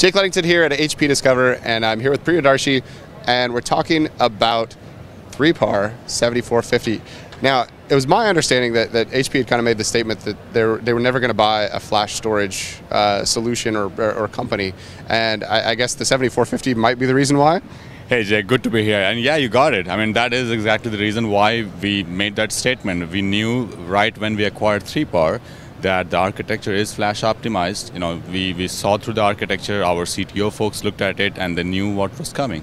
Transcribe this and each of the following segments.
Jake Ludington here at HP Discover, and I'm here with Priyadarshi, and we're talking about 3PAR 7450. Now, it was my understanding that HP had kind of made the statement that they were never going to buy a flash storage solution or company, and I guess the 7450 might be the reason why. Hey Jake, good to be here, and yeah, you got it. I mean, that is exactly the reason why we made that statement. We knew right when we acquired 3PAR that the architecture is flash optimized. You know, we saw through the architecture, our CTO folks looked at it, and they knew what was coming.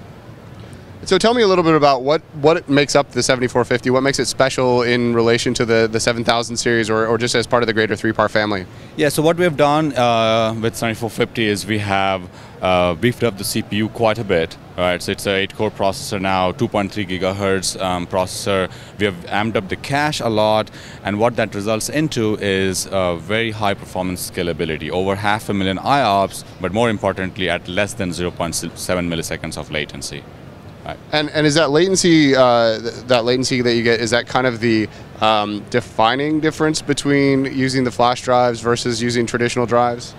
So tell me a little bit about what makes up the 7450, what makes it special in relation to the 7000 series or just as part of the greater 3PAR family? Yeah, so what we have done with 7450 is we have beefed up the CPU quite a bit. Right? So it's an 8-core processor now, 2.3 gigahertz processor. We have amped up the cache a lot, and what that results into is very high performance scalability, over 500,000 IOPS, but more importantly at less than 0.7 milliseconds of latency. And is that latency that you get, is that kind of the defining difference between using the flash drives versus using traditional drives?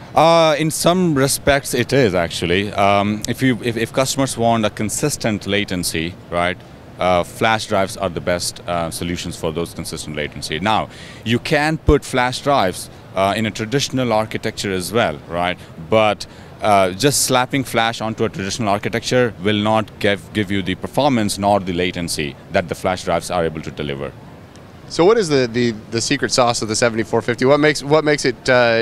In some respects, it is actually. If customers want a consistent latency, right? Flash drives are the best solutions for those consistent latency. Now, you can put flash drives in a traditional architecture as well, right? But just slapping flash onto a traditional architecture will not give you the performance nor the latency that the flash drives are able to deliver. So what is the secret sauce of the 7450? What makes it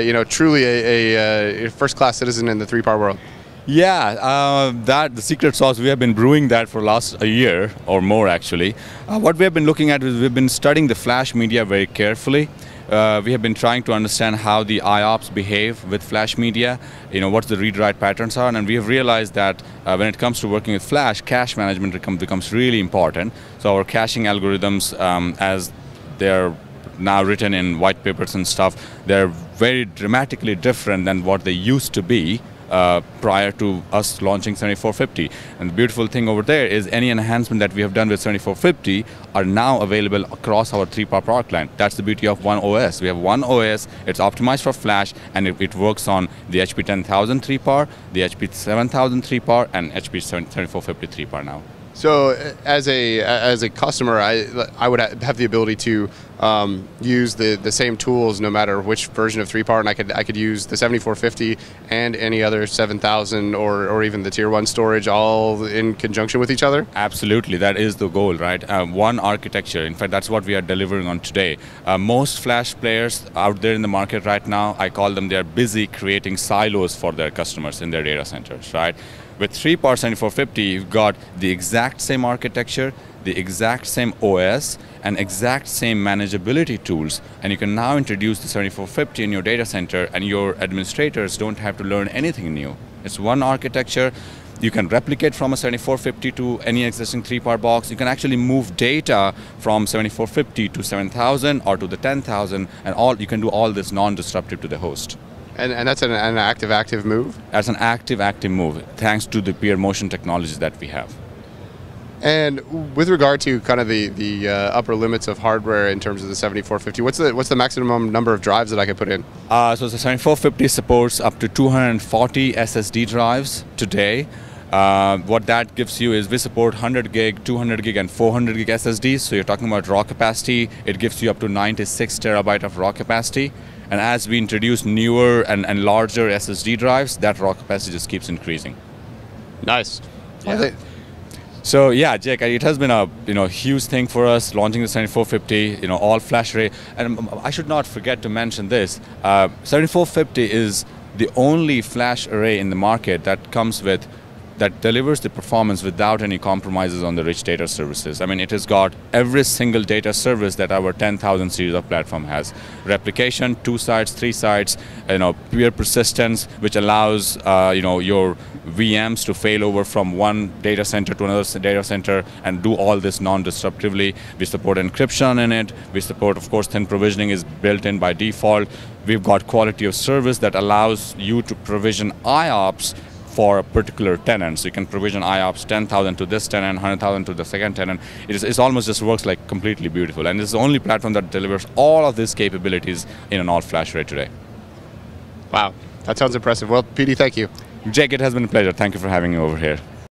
you know, truly a first-class citizen in the 3PAR world? Yeah, that the secret sauce, we have been brewing that for last a year or more actually. What we have been looking at is we've been studying the flash media very carefully. We have been trying to understand how the IOPS behave with flash media, you know, what the read-write patterns are, and we have realized that when it comes to working with flash, cache management becomes really important. So our caching algorithms, as they're now written in white papers and stuff, they're very dramatically different than what they used to be prior to us launching 7450. And the beautiful thing over there is any enhancement that we have done with 7450 are now available across our 3PAR product line. That's the beauty of one OS. We have one OS, it's optimized for flash, and it works on the HP 10,000 3PAR, the HP 7000 3PAR, and HP 7450 3PAR now. So as a customer, I would have the ability to use the same tools no matter which version of 3PAR, and I could use the 7450 and any other 7000 or even the tier 1 storage all in conjunction with each other? Absolutely, that is the goal, right? One architecture, in fact that's what we are delivering on today. Most flash players out there in the market right now, I call them, they're busy creating silos for their customers in their data centers, right? With 3PAR 7450, you've got the exact same architecture, the exact same OS, and exact same manageability tools. And you can now introduce the 7450 in your data center, and your administrators don't have to learn anything new. It's one architecture. You can replicate from a 7450 to any existing 3PAR box. You can actually move data from 7450 to 7000 or to the 10,000, and you can do all this non-disruptive to the host. And that's an active-active move? That's an active-active move, thanks to the peer motion technologies that we have. And with regard to kind of the upper limits of hardware in terms of the 7450, what's the maximum number of drives that I can put in? So the 7450 supports up to 240 SSD drives today. What that gives you is we support 100 gig, 200 gig, and 400 gig SSDs. So you're talking about raw capacity. It gives you up to 96 terabyte of raw capacity. And as we introduce newer and larger SSD drives, that raw capacity just keeps increasing. Nice. Yeah. So yeah, Jake, it has been a huge thing for us launching the 7450. You know, all flash array, and I should not forget to mention this. 7450 is the only flash array in the market that comes with. That delivers the performance without any compromises on the rich data services. I mean, it has got every single data service that our 10,000 series of platform has. Replication, 2 sides, 3 sides, peer persistence, which allows your VMs to fail over from one data center to another data center and do all this non-disruptively. We support encryption in it. We support, of course, thin provisioning is built in by default. We've got quality of service that allows you to provision IOPS for a particular tenant. So you can provision IOPS 10,000 to this tenant, 100,000 to the second tenant. It almost just works like completely beautiful. And it's the only platform that delivers all of these capabilities in an all-flash array today. Wow, that sounds impressive. Well, PD, thank you. Jake, it has been a pleasure. Thank you for having me over here.